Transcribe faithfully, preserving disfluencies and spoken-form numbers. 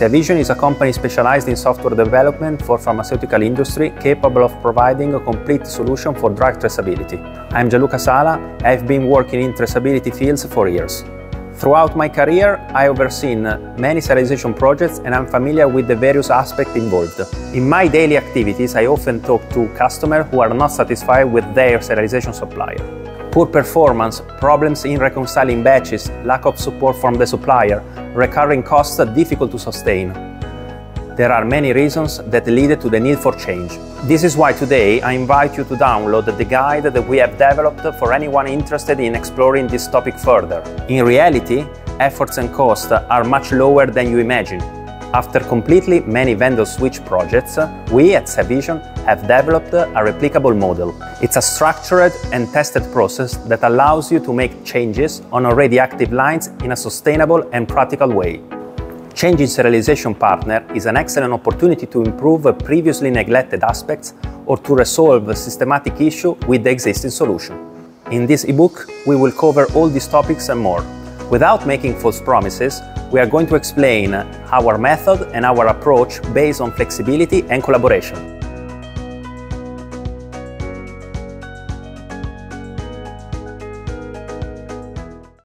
S E A Vision is a company specialized in software development for pharmaceutical industry, capable of providing a complete solution for drug traceability. I'm Gianluca Sala. I've been working in traceability fields for years. Throughout my career, I overseen many serialization projects and I'm familiar with the various aspects involved. In my daily activities, I often talk to customers who are not satisfied with their serialization supplier. Poor performance, problems in reconciling batches, lack of support from the supplier, recurring costs difficult to sustain. There are many reasons that lead to the need for change. This is why today I invite you to download the guide that we have developed for anyone interested in exploring this topic further. In reality, efforts and costs are much lower than you imagine. After completely many vendor switch projects, we at S E A Vision have developed a replicable model. It's a structured and tested process that allows you to make changes on already active lines in a sustainable and practical way. Changing serialization partner is an excellent opportunity to improve previously neglected aspects or to resolve a systematic issue with the existing solution. In this ebook, we will cover all these topics and more. Without making false promises, we are going to explain our method and our approach based on flexibility and collaboration.